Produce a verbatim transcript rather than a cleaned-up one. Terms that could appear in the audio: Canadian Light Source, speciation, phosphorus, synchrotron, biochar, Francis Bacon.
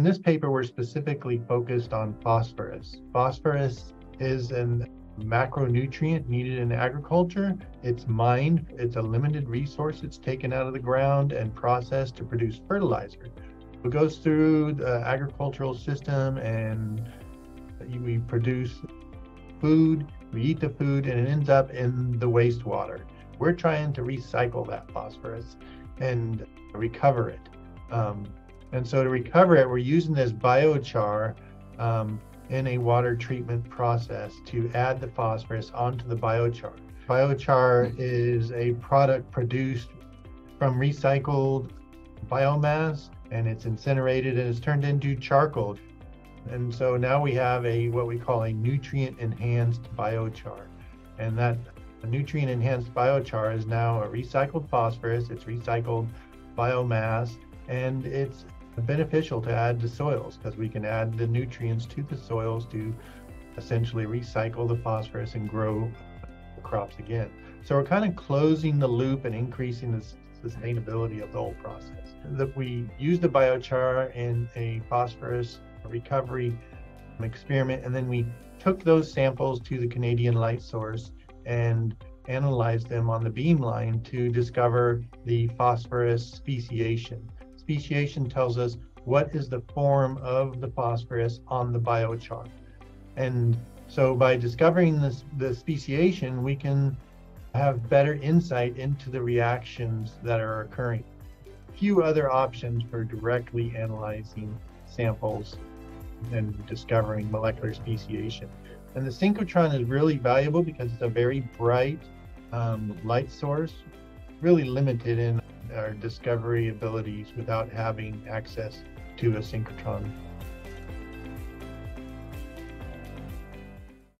in this paper, we're specifically focused on phosphorus. Phosphorus is an macronutrient needed in agriculture. It's mined, it's a limited resource. It's taken out of the ground and processed to produce fertilizer. It goes through the agricultural system and we produce food, we eat the food, and it ends up in the wastewater. We're trying to recycle that phosphorus and recover it. Um, and so to recover it, we're using this biochar um, in a water treatment process to add the phosphorus onto the biochar. Biochar is a product produced from recycled biomass, and it's incinerated and it's turned into charcoal. And so now we have a what we call a nutrient-enhanced biochar. And that nutrient-enhanced biochar is now a recycled phosphorus, it's recycled biomass, and it's beneficial to add to soils because we can add the nutrients to the soils to essentially recycle the phosphorus and grow the crops again. So we're kind of closing the loop and increasing the sustainability of the whole process. That we use the biochar in a phosphorus recovery experiment, and then we took those samples to the Canadian Light Source and analyzed them on the beamline to discover the phosphorus speciation. Speciation tells us what is the form of the phosphorus on the biochar. And so by discovering this, the speciation, we can have better insight into the reactions that are occurring. Few other options for directly analyzing samples and discovering molecular speciation. And the synchrotron is really valuable because it's a very bright um, light source, really limited in our discovery abilities without having access to a synchrotron.